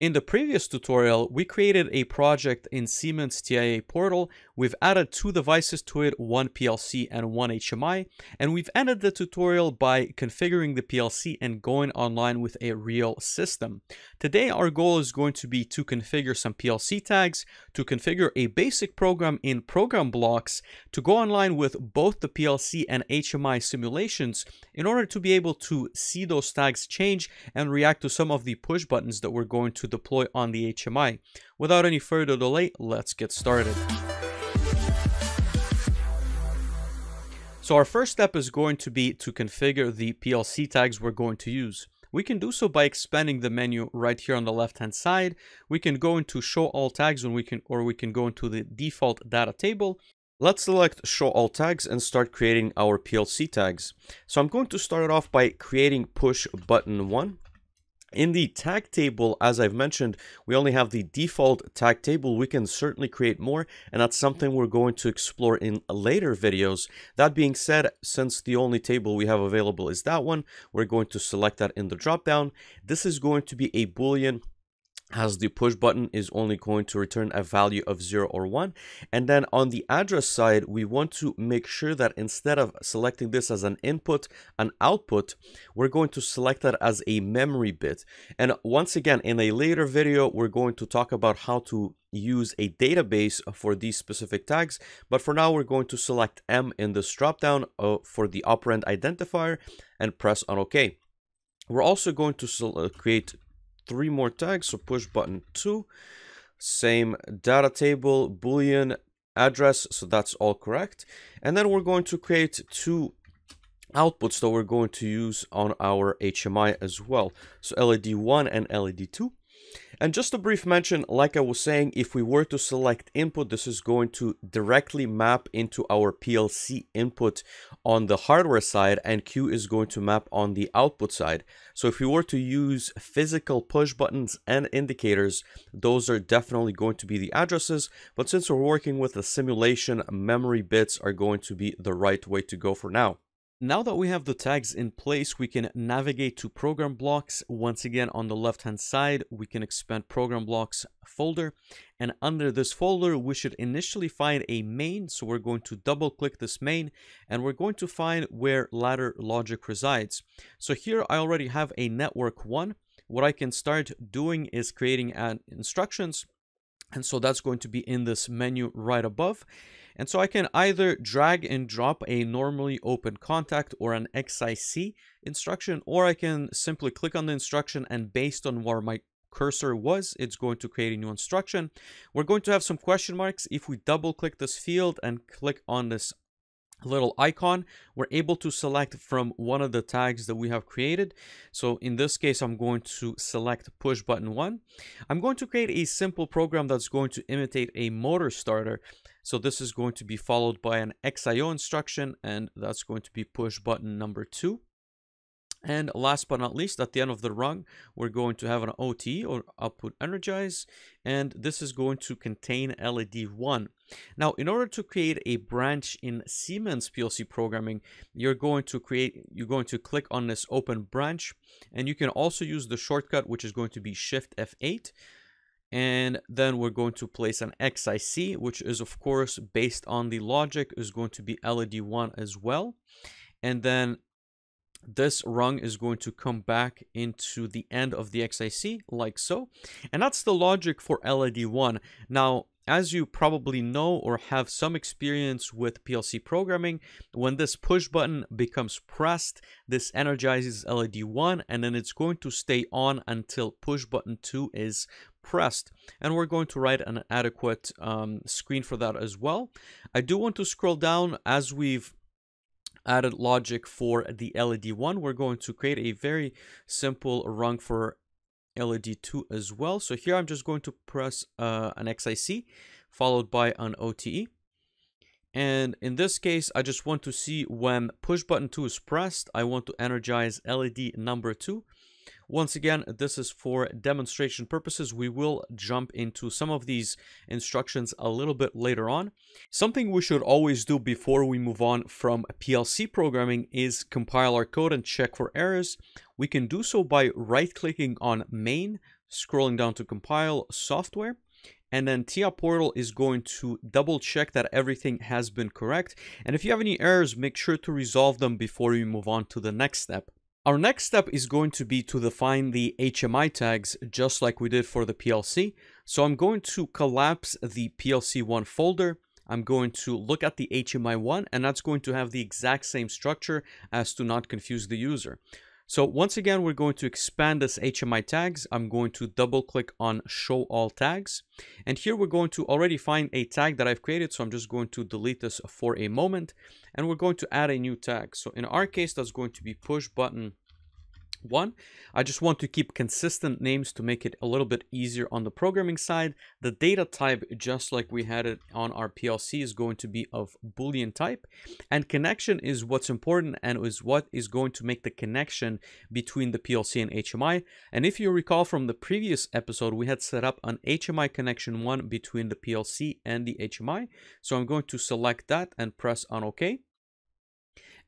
In the previous tutorial, we created a project in Siemens TIA Portal. We've added two devices to it, one PLC and one HMI, and we've ended the tutorial by configuring the PLC and going online with a real system. Today, our goal is going to be to configure some PLC tags, to configure a basic program in program blocks, to go online with both the PLC and HMI simulations in order to be able to see those tags change and react to some of the push buttons that we're going to deploy on the HMI. Without any further delay, let's get started. So our first step is going to be to configure the PLC tags we're going to use. We can do so by expanding the menu right here on the left-hand side. We can go into Show All Tags, or we can go into the default data table. Let's select Show All Tags and start creating our PLC tags. So I'm going to start it off by creating push button 1. In the tag table, as I've mentioned, we only have the default tag table. We can certainly create more, and that's something we're going to explore in later videos. That being said, since the only table we have available is that one, we're going to select that in the dropdown. This is going to be a Boolean, as the push button is only going to return a value of 0 or 1. And then on the address side, we want to make sure that instead of selecting this as an input, an output, we're going to select that as a memory bit. And once again, in a later video, we're going to talk about how to use a database for these specific tags. But for now, we're going to select M in this dropdown for the operand identifier and press on OK. We're also going to create three more tags, so push button 2, same data table, Boolean address, so that's all correct. And then we're going to create two outputs that we're going to use on our HMI as well, so LED1 and LED2. And just a brief mention, like I was saying, if we were to select input, this is going to directly map into our PLC input on the hardware side, and Q is going to map on the output side. So if we were to use physical push buttons and indicators, those are definitely going to be the addresses. But since we're working with a simulation, memory bits are going to be the right way to go for now. Now that we have the tags in place, we can navigate to program blocks. Once again, on the left-hand side, we can expand program blocks folder. And under this folder, we should initially find a main. So we're going to double-click this main, and we're going to find where Ladder Logic resides. So here I already have a network 1. What I can start doing is creating an instructions. And so that's going to be in this menu right above. And so I can either drag and drop a normally open contact or an XIC instruction, or I can simply click on the instruction, and based on where my cursor was, it's going to create a new instruction. We're going to have some question marks. If we double click this field and click on this little icon, we're able to select from one of the tags that we have created. So in this case, I'm going to select push button 1. I'm going to create a simple program that's going to imitate a motor starter. So this is going to be followed by an XIO instruction, and that's going to be push button number 2. And last but not least, at the end of the rung, we're going to have an OTE, or output energize, and this is going to contain LED1. Now, in order to create a branch in Siemens PLC programming, you're going to click on this open branch, and you can also use the shortcut, which is going to be Shift F8. And then we're going to place an XIC, which is, of course, based on the logic, is going to be LED1 as well. And then this rung is going to come back into the end of the XIC, like so. And that's the logic for LED1. Now, as you probably know or have some experience with PLC programming, when this push button becomes pressed, this energizes LED1, and then it's going to stay on until push button 2 is pressed. And we're going to write an adequate screen for that as well. I do want to scroll down. As we've added logic for the LED1, we're going to create a very simple rung for LED2 as well. So here I'm just going to press an XIC followed by an OTE. And in this case, I just want to see when push button 2 is pressed, I want to energize LED number 2. Once again, this is for demonstration purposes. We will jump into some of these instructions a little bit later on. Something we should always do before we move on from PLC programming is compile our code and check for errors. We can do so by right-clicking on main, scrolling down to compile software, and then TIA Portal is going to double check that everything has been correct. And if you have any errors, make sure to resolve them before you move on to the next step. Our next step is going to be to define the HMI tags, just like we did for the PLC. So I'm going to collapse the PLC1 folder. I'm going to look at the HMI1, and that's going to have the exact same structure as to not confuse the user. So once again, we're going to expand this HMI tags. I'm going to double click on show all tags. And here we're going to already find a tag that I've created. So I'm just going to delete this for a moment, and we're going to add a new tag. So in our case, that's going to be push button one. I just want to keep consistent names to make it a little bit easier on the programming side. The data type, just like we had it on our PLC, is going to be of Boolean type, and connection is what's important and is what is going to make the connection between the PLC and HMI. And if you recall from the previous episode, we had set up an HMI connection one between the PLC and the HMI. So I'm going to select that and press on OK.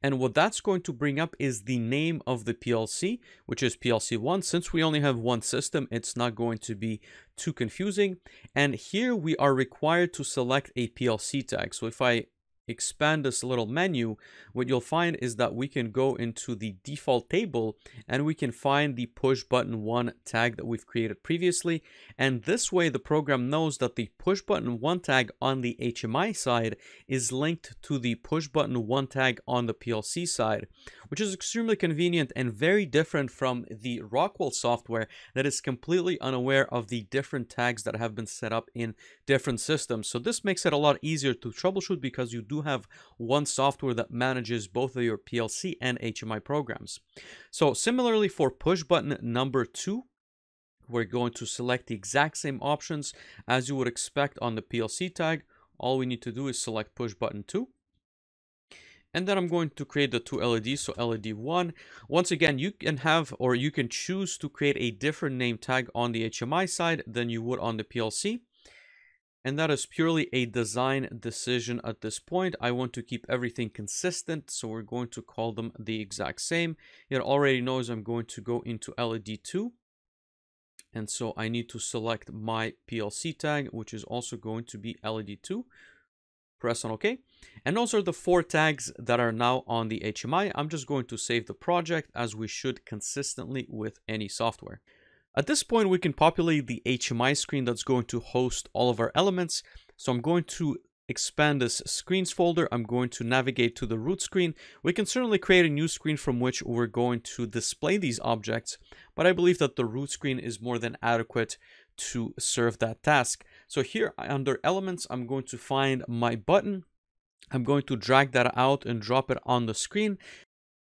And what that's going to bring up is the name of the PLC, which is PLC1. Since we only have one system, it's not going to be too confusing. And here we are required to select a PLC tag. So if I expand this little menu, what you'll find is that we can go into the default table and we can find the push button one tag that we've created previously. And this way the program knows that the push button one tag on the HMI side is linked to the push button one tag on the PLC side, which is extremely convenient and very different from the Rockwell software that is completely unaware of the different tags that have been set up in different systems. So this makes it a lot easier to troubleshoot because you do have one software that manages both of your PLC and HMI programs. So similarly for push button number two, we're going to select the exact same options as you would expect on the PLC tag. All we need to do is select push button two. And then I'm going to create the two LEDs, so LED 1. Once again, you can have or you can choose to create a different name tag on the HMI side than you would on the PLC. And that is purely a design decision at this point. I want to keep everything consistent, so we're going to call them the exact same. It already knows I'm going to go into LED 2. And so I need to select my PLC tag, which is also going to be LED 2. Press on OK. And those are the four tags that are now on the HMI. I'm just going to save the project as we should consistently with any software. At this point, we can populate the HMI screen that's going to host all of our elements. So I'm going to expand this screens folder. I'm going to navigate to the root screen. We can certainly create a new screen from which we're going to display these objects, but I believe that the root screen is more than adequate to serve that task. So here under elements, I'm going to find my button. I'm going to drag that out and drop it on the screen.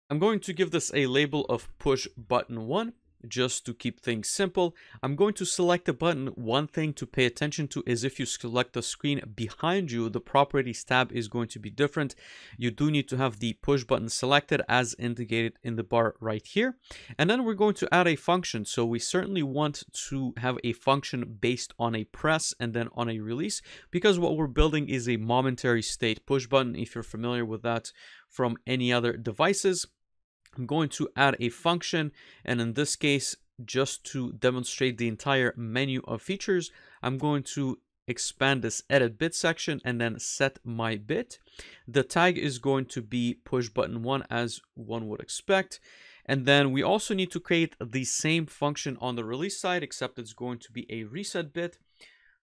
I'm going to give this a label of push button one, just to keep things simple. I'm going to select a button. One thing to pay attention to is if you select the screen behind you, the properties tab is going to be different. You do need to have the push button selected as indicated in the bar right here. And then we're going to add a function. So we certainly want to have a function based on a press and then on a release, because what we're building is a momentary state push button, if you're familiar with that from any other devices. I'm going to add a function, and in this case, just to demonstrate the entire menu of features, I'm going to expand this edit bit section and then set my bit. The tag is going to be push button one as one would expect. And then we also need to create the same function on the release side, except it's going to be a reset bit.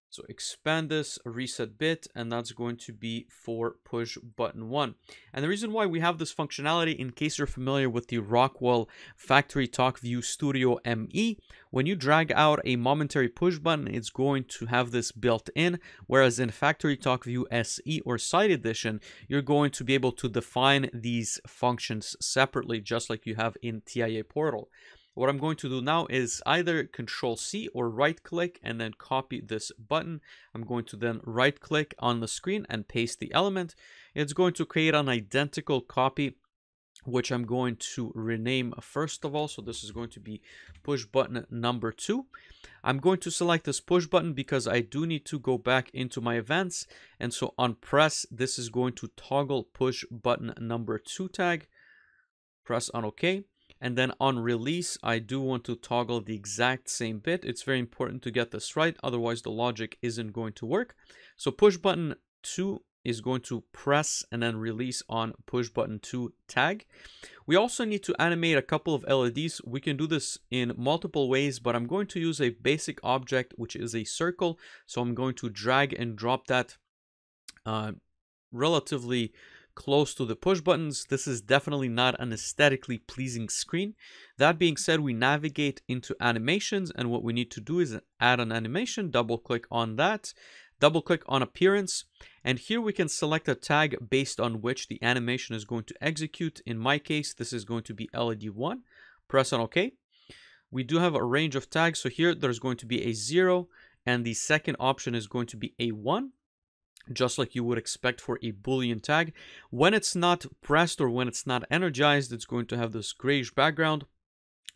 So expand this reset bit, and that's going to be for push button one. And the reason why we have this functionality, in case you're familiar with the Rockwell FactoryTalk View Studio ME, when you drag out a momentary push button, it's going to have this built in. Whereas in FactoryTalk View SE or Side Edition, you're going to be able to define these functions separately, just like you have in TIA Portal. What I'm going to do now is either Control C or right click and then copy this button. I'm going to then right click on the screen and paste the element. It's going to create an identical copy, which I'm going to rename first of all. So this is going to be push button number two. I'm going to select this push button because I do need to go back into my events. And so on press, this is going to toggle push button number two tag. Press on OK. And then on release, I do want to toggle the exact same bit. It's very important to get this right. Otherwise, the logic isn't going to work. So push button 2 is going to press and then release on push button 2 tag. We also need to animate a couple of LEDs. We can do this in multiple ways, but I'm going to use a basic object, which is a circle. So I'm going to drag and drop that relatively close to the push buttons. This is definitely not an aesthetically pleasing screen. That being said, we navigate into animations, and what we need to do is add an animation, double click on that, double click on appearance, and here we can select a tag based on which the animation is going to execute. In my case, this is going to be LED 1. Press on OK. We do have a range of tags, so here there's going to be a 0, and the second option is going to be a 1. Just like you would expect for a Boolean tag. When it's not pressed or when it's not energized, it's going to have this grayish background.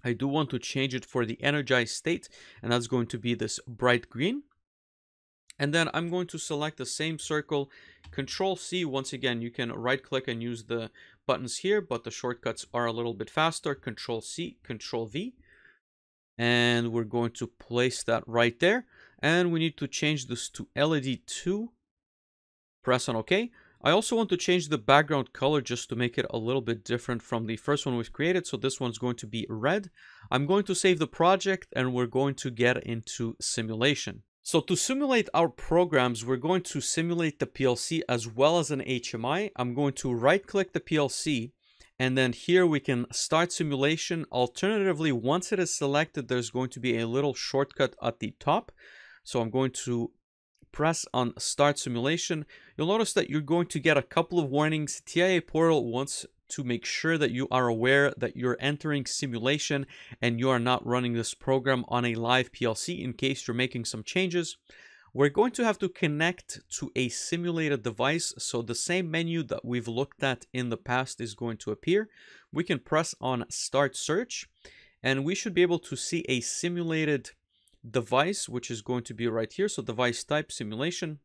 I do want to change it for the energized state, and that's going to be this bright green. And then I'm going to select the same circle, Control C. Once again, you can right click and use the buttons here, but the shortcuts are a little bit faster. Control C, Control V. And we're going to place that right there. And we need to change this to LED 2. Press on OK. I also want to change the background color just to make it a little bit different from the first one we've created. So this one's going to be red. I'm going to save the project, and we're going to get into simulation. So to simulate our programs, we're going to simulate the PLC as well as an HMI. I'm going to right click the PLC, and then here we can start simulation. Alternatively, once it is selected, there's going to be a little shortcut at the top. So I'm going to press on start simulation. You'll notice that you're going to get a couple of warnings. TIA Portal wants to make sure that you are aware that you're entering simulation and you are not running this program on a live PLC in case you're making some changes. We're going to have to connect to a simulated device, so the same menu that we've looked at in the past is going to appear. We can press on start search, and we should be able to see a simulated device, which is going to be right here. So device type, simulation.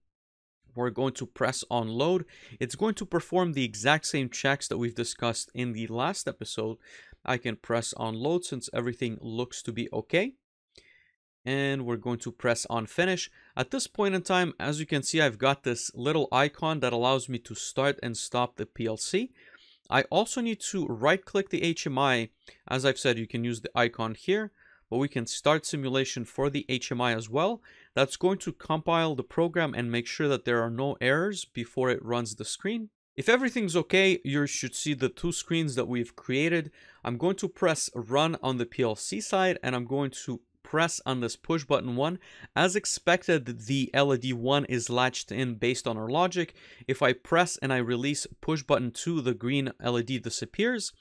We're going to press on load. It's going to perform the exact same checks that we've discussed in the last episode. I can press on load since everything looks to be okay. And we're going to press on finish. At this point in time, as you can see, I've got this little icon that allows me to start and stop the PLC. I also need to right click the HMI. As I've said, you can use the icon here. But we can start simulation for the HMI as well. That's going to compile the program and make sure that there are no errors before it runs the screen. If everything's okay, you should see the two screens that we've created. I'm going to press run on the PLC side, and I'm going to press on this push button 1. As expected, the LED 1 is latched in based on our logic. If I press and I release push button 2, the green LED disappears.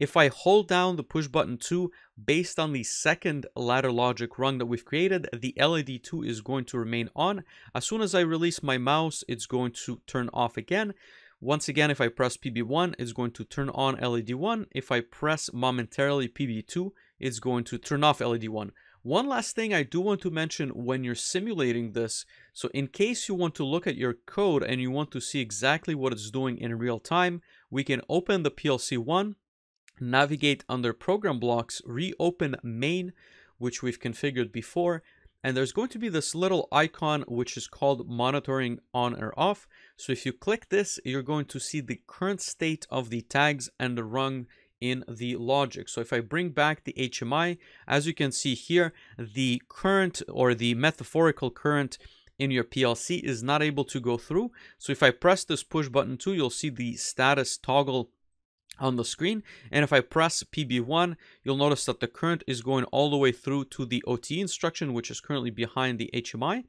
If I hold down the push button 2, based on the second ladder logic rung that we've created, the LED 2 is going to remain on. As soon as I release my mouse, it's going to turn off again. Once again, if I press PB1, it's going to turn on LED 1. If I press momentarily PB2, it's going to turn off LED 1. One last thing I do want to mention when you're simulating this, so in case you want to look at your code and you want to see exactly what it's doing in real time, we can open the PLC 1, navigate under program blocks, reopen main, which we've configured before, and there's going to be this little icon which is called monitoring on or off. So if you click this, you're going to see the current state of the tags and the rung in the logic. So if I bring back the HMI, as you can see here, the current or the metaphorical current in your PLC is not able to go through. So if I press this push button 2, you'll see the status toggle on the screen. And if I press PB1, you'll notice that the current is going all the way through to the OT instruction, which is currently behind the HMI.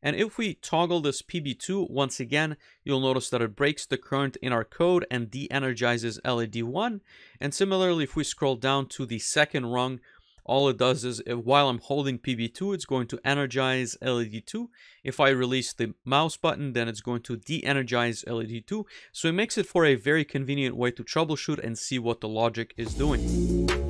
And if we toggle this PB2, once again, you'll notice that it breaks the current in our code and de-energizes LED 1. And similarly, if we scroll down to the second rung, all it does is, while I'm holding PB2, it's going to energize LED 2. If I release the mouse button, then it's going to de-energize LED 2. So it makes it for a very convenient way to troubleshoot and see what the logic is doing.